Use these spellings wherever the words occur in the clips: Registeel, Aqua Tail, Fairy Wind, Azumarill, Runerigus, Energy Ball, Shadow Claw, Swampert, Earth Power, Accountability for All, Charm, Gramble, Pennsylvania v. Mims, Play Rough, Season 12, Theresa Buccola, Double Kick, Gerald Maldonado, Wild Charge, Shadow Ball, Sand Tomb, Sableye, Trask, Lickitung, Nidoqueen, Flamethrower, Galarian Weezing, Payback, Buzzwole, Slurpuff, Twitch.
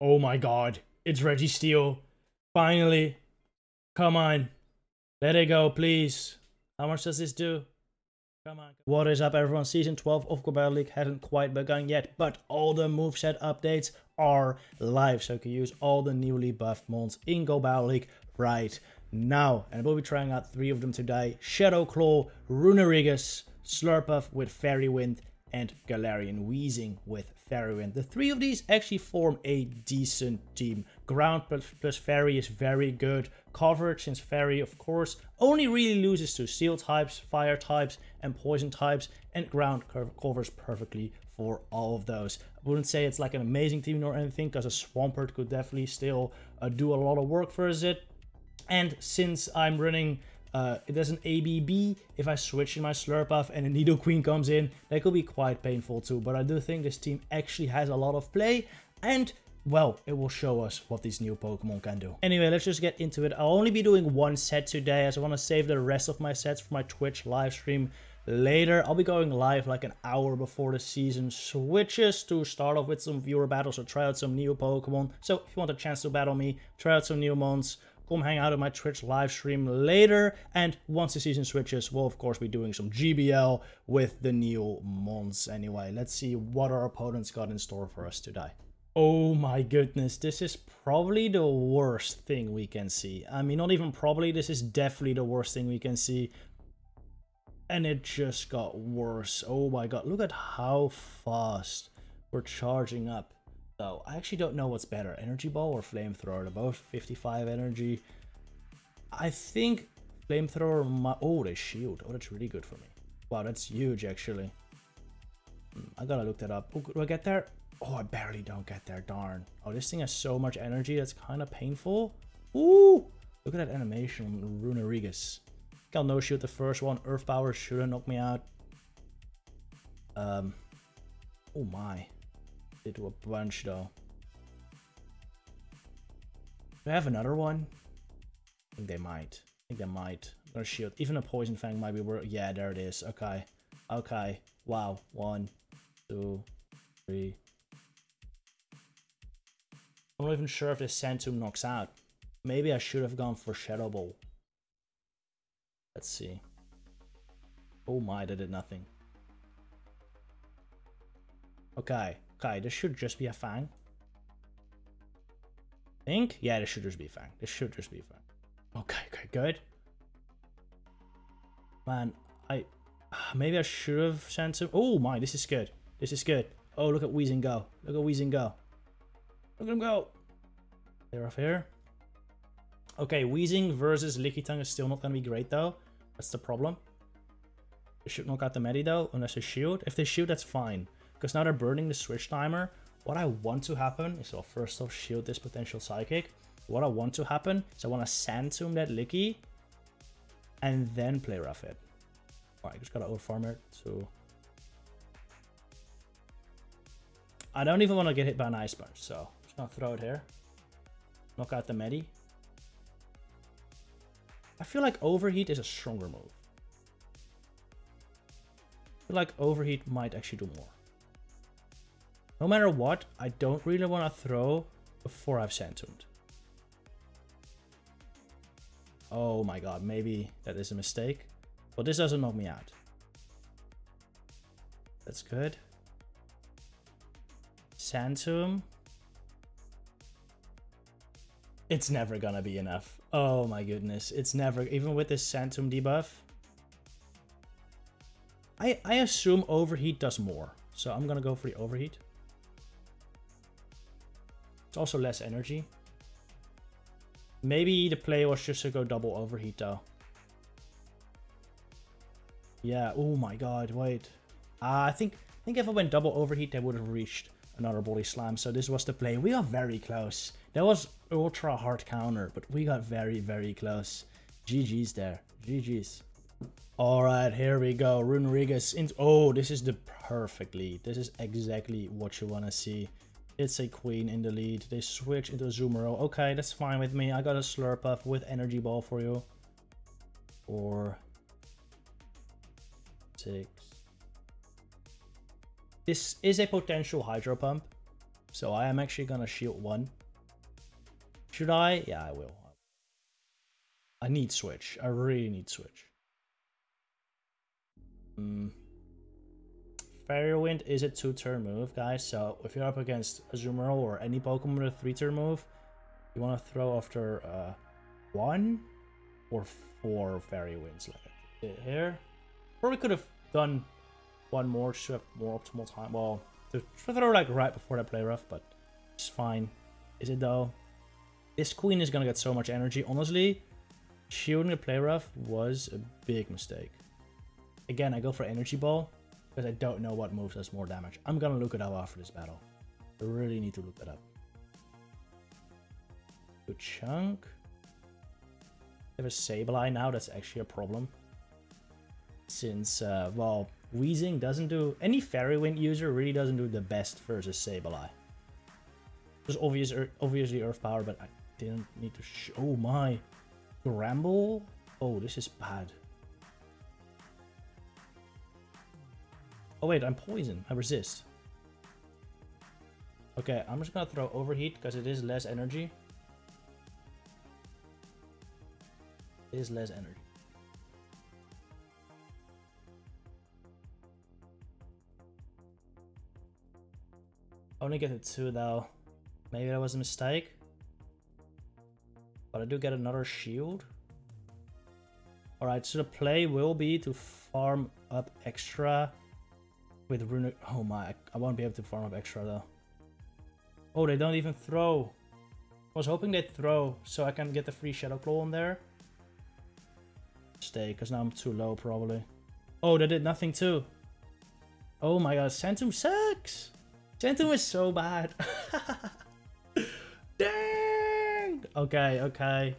Oh my god. It's Registeel. Finally. Come on. Let it go, please. How much does this do? Come on. What is up, everyone? Season 12 of Go Battle League hasn't quite begun yet, but all the moveset updates are live, so you can use all the newly buffed mons in Go Battle League right now. And we'll be trying out 3 of them today. Shadow Claw, Runerigus, Slurpuff with Fairy Wind, and Galarian Weezing with Fairy Wind. The 3 of these actually form a decent team. Ground plus Fairy is very good. Coverage, since Fairy, of course, only really loses to Steel types, Fire types, and Poison types, and Ground covers perfectly for all of those. I wouldn't say it's like an amazing team or anything, because a Swampert could definitely still do a lot of work for it. And since I'm running... there's an ABB, if I switch in my Slurpuff and a Nidoqueen comes in, that could be quite painful too. But I do think this team actually has a lot of play, and well, it will show us what these new Pokemon can do. Anyway, let's just get into it. I'll only be doing 1 set today, as I want to save the rest of my sets for my Twitch live stream later. I'll be going live like an hour before the season switches to start off with some viewer battles or try out some new Pokemon. So if you want a chance to battle me, try out some new mons, come hang out at my Twitch live stream later, and once the season switches, we'll of course be doing some GBL with the new mons. Anyway, let's see what our opponents got in store for us today. Oh my goodness, this is probably the worst thing we can see. I mean, not even probably, this is definitely the worst thing we can see. And it just got worse. Oh my god, look at how fast we're charging up. So I actually don't know what's better, Energy Ball or Flamethrower. They're both 55 energy. I think Flamethrower might... Oh, they shield. Oh, that's really good for me. Wow, that's huge, actually. I gotta look that up. Oh, do I get there? Oh, I barely don't get there, darn. Oh, this thing has so much energy, that's kind of painful. Ooh! Look at that animation on Runerigus. I think I'll no-shield the first one. Earth Power shouldn't knock me out. Oh my. They do a bunch though. Do I have another one? I think they might. I'm gonna shield. Even a Poison Fang might be worth. Yeah, there it is. Okay. Okay. Wow. 1, 2, 3. I'm not even sure if this Sand Tomb knocks out. Maybe I should have gone for Shadow Ball. Let's see. Oh my, that did nothing. Okay. Okay, this should just be a Fang. Think? Yeah, this should just be Fang. Okay, okay, good. Man, maybe I should have sent some. Oh my, this is good. This is good. Oh, look at Weezing go. Look at him go. They're off here. Okay, Weezing versus Lickitung is still not going to be great though. That's the problem. They should knock out the Medi though, unless they shield. If they shield, that's fine. Because now they're burning the switch timer. What I want to happen is, I'll first off shield this potential psychic. What I want to happen is I want to Sand Tomb that Licky and then Play Rough it. Alright, I just gotta overfarm it, so... I don't even want to get hit by an Ice Punch, so I'm just gonna throw it here. Knock out the Medi. I feel like Overheat is a stronger move. I feel like Overheat might actually do more. No matter what, I don't really want to throw before I've Sand Tombed. Oh my god, maybe that is a mistake. But this doesn't knock me out. That's good. Sand Tomb. It's never gonna be enough. Oh my goodness, it's never, even with this Sand Tomb debuff. I assume Overheat does more, so I'm gonna go for the Overheat. Also less energy. Maybe the play was just to go double Overheat though. Yeah, oh my god, wait. I think if I went double Overheat, they would have reached another Body Slam. So this was the play. We got very close. That was ultra hard counter, but we got very, very close. GG's there. GG's. Alright, here we go. Runerigus into... Oh, this is the perfect lead. This is exactly what you want to see. It's a Queen in the lead. They switch into Azumarill. Okay, that's fine with me. I got a Slurpuff with Energy Ball for you. 4, 6. This is a potential Hydro Pump. So I am actually going to shield one. Should I? Yeah, I will. I need switch. I really need switch. Fairy Wind is a 2-turn move, guys. So if you're up against Azumarill or any Pokemon with a 3-turn move, you want to throw after 1 or 4 Fairy Winds. Like I did here. Probably could have done one more to have more optimal time. Well, to throw like right before that play rough, but it's fine. Is it though? This queen is gonna get so much energy. Honestly, shielding the play rough was a big mistake. Again, I go for energy ball because I don't know what move does more damage. I'm gonna look it up after this battle. I really need to look that up. Good chunk. I have a Sableye now. That's actually a problem. Since, well, Weezing doesn't do... Any Fairy Wind user really doesn't do the best versus Sableye. It was obviously Earth Power, but I didn't need to show my Gramble. Oh, this is bad. Oh, wait, I'm Poison. I resist. Okay, I'm just gonna throw Overheat, because it is less energy. It is less energy. Only get a 2 though. Maybe that was a mistake. But I do get another shield. Alright, so the play will be to farm up extra with Rune. Oh my, I won't be able to farm up extra though. Oh, they don't even throw. I was hoping they'd throw so I can get the free Shadow Claw on there. Stay, because now I'm too low probably. Oh, they did nothing too. Oh my god, Sand Tomb sucks! Sand Tomb is so bad. Dang! Okay, okay.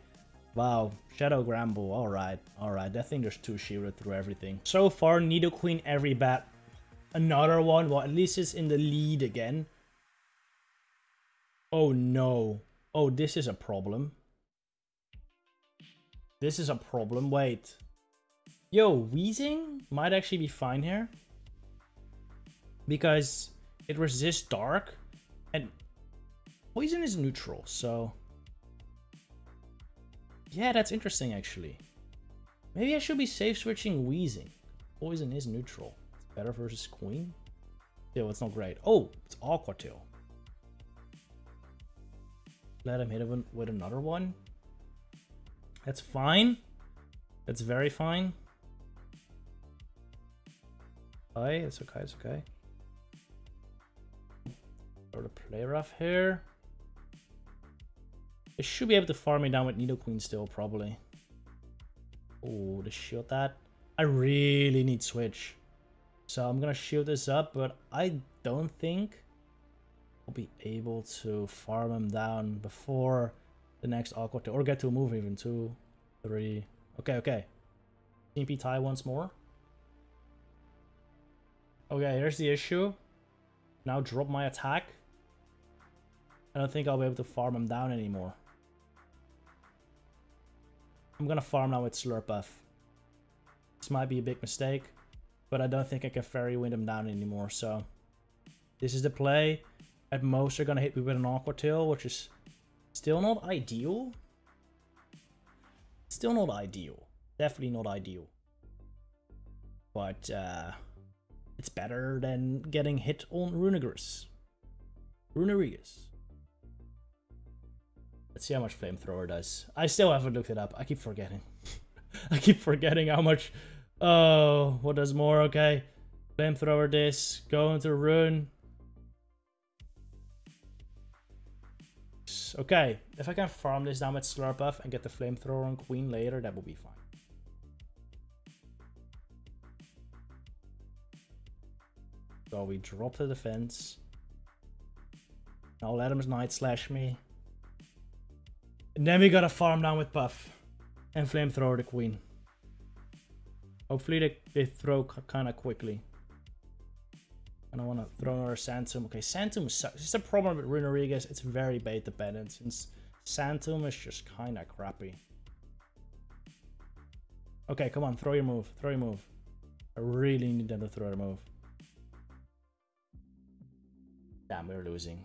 Wow. Shadow Gramble. Alright, alright. That thing just two shielded through everything. So far, Nidoqueen every bat. Another one. Well, at least it's in the lead again. Oh no. Oh, this is a problem. This is a problem. Wait. Yo, Weezing might actually be fine here. Because... it resists dark, and poison is neutral, so... yeah, that's interesting, actually. Maybe I should be safe switching Weezing. Poison is neutral. It's better versus Queen. Still, it's not great. Oh, it's Aqua Tail. Let him hit him with another one. That's fine. That's very fine. Alright, it's okay, it's okay. The play rough here. They should be able to farm me down with Nidoqueen still, probably. Oh, they shield that. I really need switch. So I'm gonna shield this up, but I don't think I'll be able to farm him down before the next Aqua Tail. Or get to a move even. 2, 3. Okay, okay. TP tie once more. Okay, here's the issue. Now drop my attack. I don't think I'll be able to farm him down anymore. I'm gonna farm now with Slurpuff. This might be a big mistake, but I don't think I can Fairy Wind him down anymore, so... this is the play. At most, they're gonna hit me with an Aqua Tail, which is still not ideal. Still not ideal. Definitely not ideal. But, it's better than getting hit on Runerigus. Let's see how much Flamethrower does. I still haven't looked it up. I keep forgetting. I keep forgetting how much... oh, what does more? Okay. Flamethrower this. Go into Rune. Okay. If I can farm this down with Slurpuff and get the Flamethrower on Queen later, that will be fine. So we drop the defense. Now let him Night Slash me. And then we gotta farm down with Puff. And Flamethrower the Queen. Hopefully they throw kind of quickly. I don't want to throw another Sand Tomb. Okay, Sand Tomb sucks. This is the problem with Runerigus. It's very bait dependent. Since Sand Tomb is just kind of crappy. Okay, come on. Throw your move. Throw your move. I really need them to throw their move. Damn, we're losing.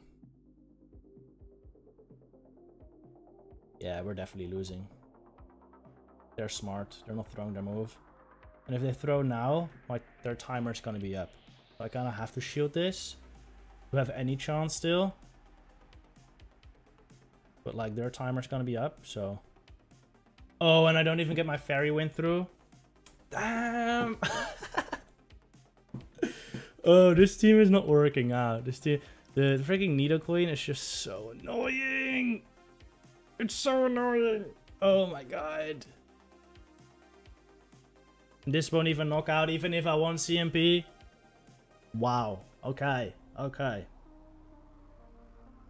Yeah, we're definitely losing. They're smart. They're not throwing their move. And if they throw now, like, their timer's gonna be up. So I kind of have to shield this to have any chance still. But, like, their timer's gonna be up, so... Oh, and I don't even get my Fairy Wind through. Damn! Oh, this team is not working out. This team... The freaking Nidoqueen is just so annoying! It's so annoying! Oh my god. This won't even knock out, even if I want CMP. Wow. Okay. Okay.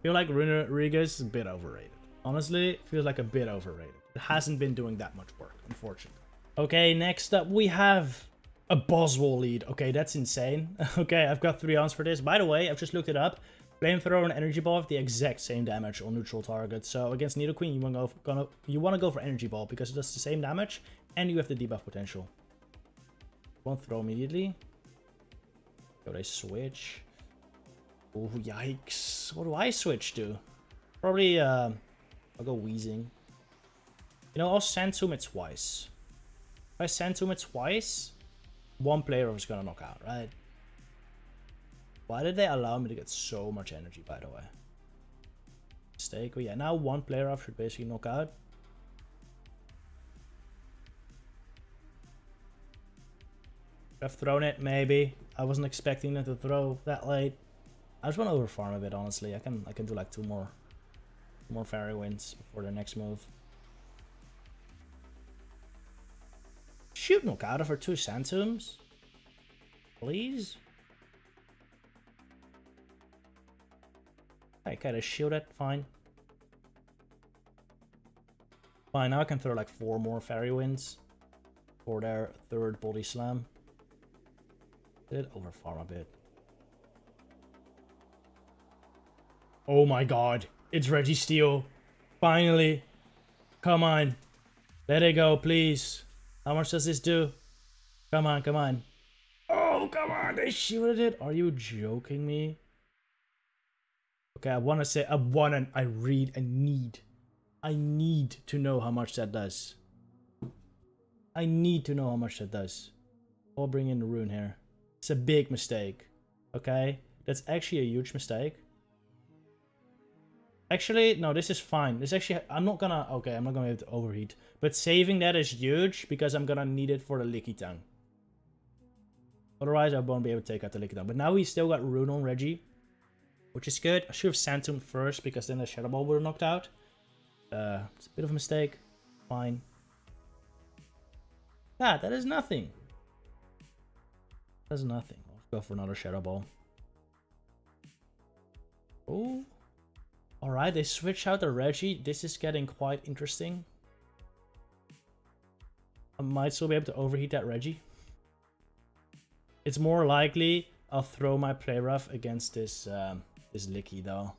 Feel like Runerigus is a bit overrated. Honestly, feels like a bit overrated. It hasn't been doing that much work, unfortunately. Okay, next up we have a Buzzwole lead. Okay, that's insane. Okay, I've got 3 rounds for this. By the way, I've just looked it up. Flamethrower and Energy Ball have the exact same damage on neutral targets. So against Nidoqueen, you want to go for Energy Ball because it does the same damage and you have the debuff potential. Won't throw immediately. Go, they switch. Oh, yikes. What do I switch to? Probably, I'll go Weezing. You know, I'll Sand Tomb it twice. If I Sand Tomb it twice, one player is going to knock out, right? Why did they allow me to get so much energy, by the way? Mistake. But yeah, now one player off should basically knock out. I've thrown it, maybe. I wasn't expecting them to throw that late. I just want to overfarm a bit, honestly. I can do like two more Fairy Winds before the next move. Shoot, knock out of her 2 Sand Tombs. Please? I gotta shield it, fine. Fine, now I can throw like 4 more Fairy Winds for their 3rd Body Slam. Did it overfarm a bit. Oh my god, it's Registeel. Finally. Come on. Let it go, please. How much does this do? Come on, come on. Oh, come on, they shielded it. Are you joking me? Okay, I want to say, I need to know how much that does. I need to know how much that does. I'll bring in the rune here. It's a big mistake. Okay, that's actually a huge mistake. Actually, no, this is fine. This actually, I'm not gonna have to overheat. But saving that is huge because I'm gonna need it for the Lickitung. Otherwise, I won't be able to take out the Lickitung. But now we still got rune on Reggie, which is good. I should have Sand Tomb first because then the Shadow Ball would have knocked out. It's a bit of a mistake. Fine. Ah, that is nothing. That's nothing. I'll go for another Shadow Ball. Oh. Alright, they switch out the Reggie. This is getting quite interesting. I might still be able to overheat that Reggie. It's more likely I'll throw my Play Rough against this... This Licky though.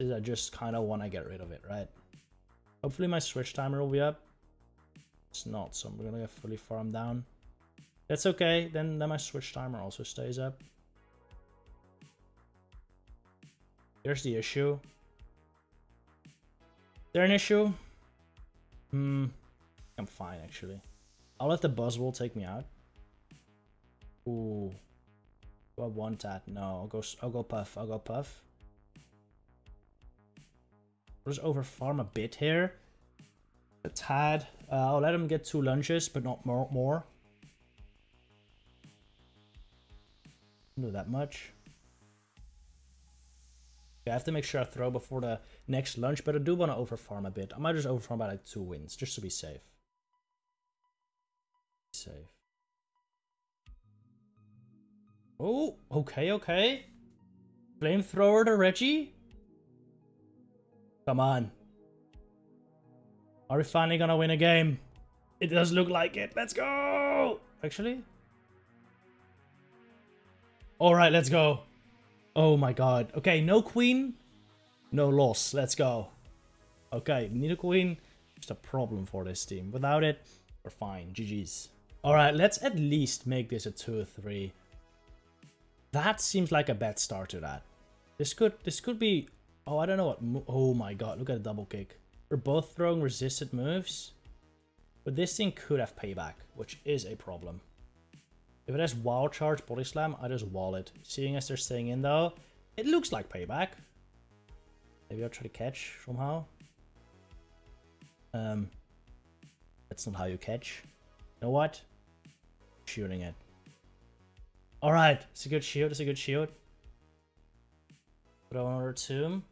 I just kind of want to get rid of it, right? Hopefully my switch timer will be up. It's not, so I'm gonna get fully farmed down. That's okay, then my switch timer also stays up. Here's the issue. They're an issue? I'm fine actually. I'll let the Buzzwole take me out. Ooh. Do I want that? No, I'll go Puff. I'll go Puff. I'll just overfarm a bit here. A tad. I'll let him get 2 lunges, but not more. Don't do that much. Okay, I have to make sure I throw before the next lunge, but I do want to overfarm a bit. I might just overfarm by like 2 wins, just to be safe. Safe. Oh, okay, okay. Flamethrower to Reggie? Come on. Are we finally gonna win a game? It does look like it. Let's go! Actually? Alright, let's go. Oh my god. Okay, no queen, no loss. Let's go. Okay, need a queen. Just a problem for this team. Without it, we're fine. GG's. Alright, let's at least make this a 2 or 3. That seems like a bad start to that. This could be... Oh, I don't know what... Oh my god, look at the double kick. We're both throwing resisted moves, but this thing could have payback, which is a problem. If it has Wild Charge, Body Slam, I just wall it. Seeing as they're staying in though, it looks like payback. Maybe I'll try to catch somehow. That's not how you catch. You know what? Shooting it. Alright, it's a good shield, it's a good shield. Put on another tomb.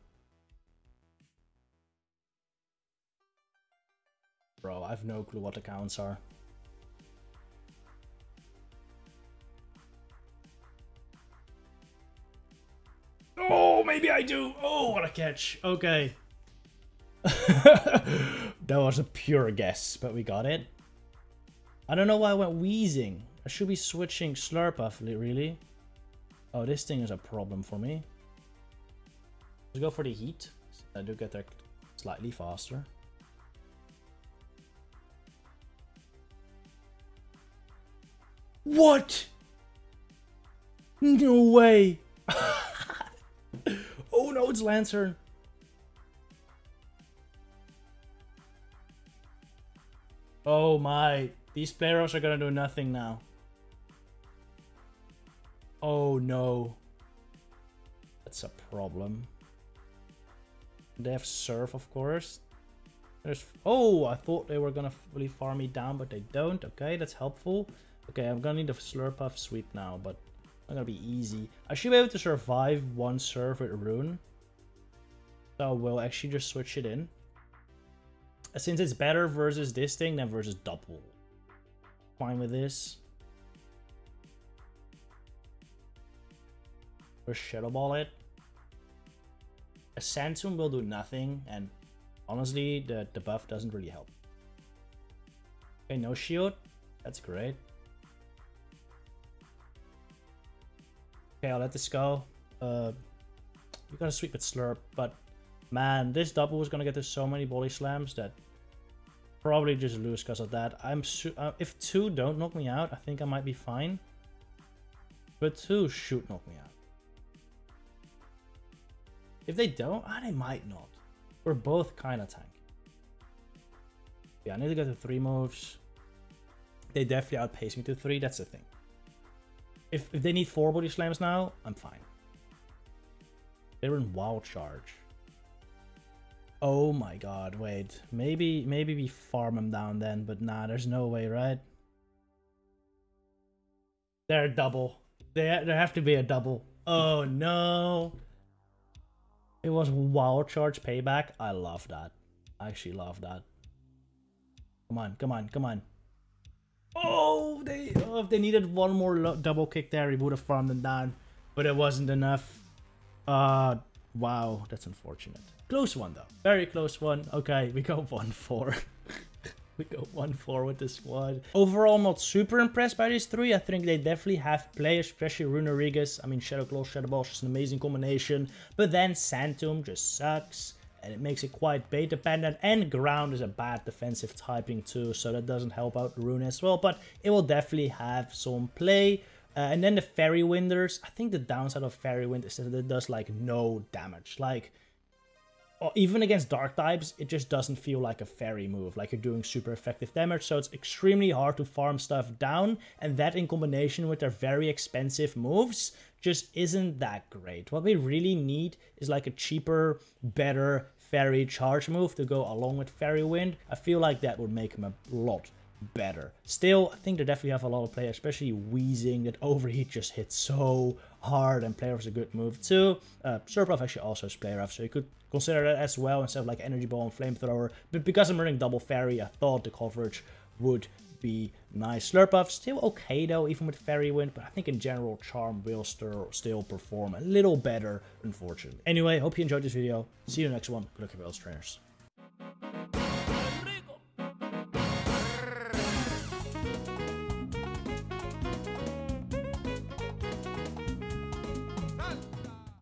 Bro, I have no clue what the counts are. Oh, maybe I do. Oh, what a catch. Okay. That was a pure guess, but we got it. I don't know why I went Weezing. I should be switching Slurpuff, really. Oh, this thing is a problem for me. Let's go for the heat. I do get there slightly faster. What? No way. Oh no, it's Lantern. Oh my, these players are gonna do nothing now. Oh no. That's a problem. They have Surf, of course. There's, oh, I thought they were gonna really farm me down, but they don't. Okay, that's helpful. Okay, I'm gonna need a Slurpuff sweep now, but I'm gonna be easy. I should be able to survive one Surf with Rune. So we'll actually just switch it in. Since it's better versus this thing than versus Double. Fine with this. Or Shadow Ball it. A Sand Tomb will do nothing, and honestly, the buff doesn't really help. Okay, no shield. That's great. Okay, I'll let this go. We're gonna sweep with Slurp, but man, this double is gonna get to so many body slams that probably just lose because of that. If two don't knock me out, I think I might be fine. But two should knock me out. If they don't, they might not. We're both kind of tanky. Yeah, I need to go to three moves. They definitely outpace me to three. That's the thing. If they need four body slams now, I'm fine. They're in Wild Charge. Oh my god! Wait, maybe we farm them down then. But nah, there's no way, right? They're double. There have to be a double. Oh no! It was Wild Charge payback. I love that. I actually love that. Come on! Come on! Come on! Oh, if they needed one more double kick there, he would have farmed them down, but it wasn't enough. Wow, that's unfortunate. Close one though, very close one. Okay, we go 1-4. We go 1-4 with the squad. Overall, not super impressed by these three. I think they definitely have players, especially Runerigus. I mean, Shadow Claw, Shadow Ball is just an amazing combination, but then Sand Tomb just sucks. And it makes it quite bait dependent, and ground is a bad defensive typing too, so that doesn't help out Rune as well, but it will definitely have some play. And then the Fairy Winders, I think the downside of Fairy Wind is that it does like no damage, like even against dark types it just doesn't feel like a fairy move, like you're doing super effective damage, so it's extremely hard to farm stuff down, and that in combination with their very expensive moves just isn't that great. What we really need is like a cheaper, better fairy charge move to go along with Fairy Wind. I feel like that would make him a lot better. Still, I think they definitely have a lot of play, especially Weezing. That Overheat just hits so hard, and Play Rough is a good move too. Surf actually also is Play Rough, so you could consider that as well instead of like Energy Ball and Flamethrower. But because I'm running double fairy, I thought the coverage would be nice. Slurpuff still okay though, even with Fairy Wind, but I think in general Charm will still perform a little better, unfortunately. Anyway, hope you enjoyed this video. See you in the next one. Good luck, Wild Trainers.